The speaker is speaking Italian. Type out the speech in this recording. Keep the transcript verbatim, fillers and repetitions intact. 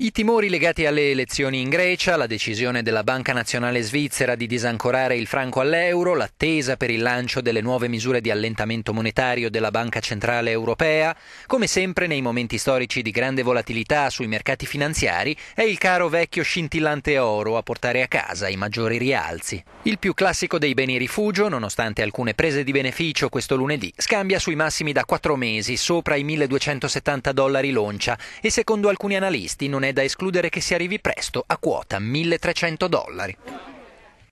I timori legati alle elezioni in Grecia, la decisione della Banca nazionale svizzera di disancorare il franco all'euro, l'attesa per il lancio delle nuove misure di allentamento monetario della Banca centrale europea, come sempre nei momenti storici di grande volatilità sui mercati finanziari, è il caro vecchio scintillante oro a portare a casa i maggiori rialzi. Il più classico dei beni rifugio, nonostante alcune prese di beneficio questo lunedì, scambia sui massimi da quattro mesi, sopra i milleduecentosettanta dollari l'oncia, e secondo alcuni analisti non è da escludere che si arrivi presto a quota milletrecento dollari.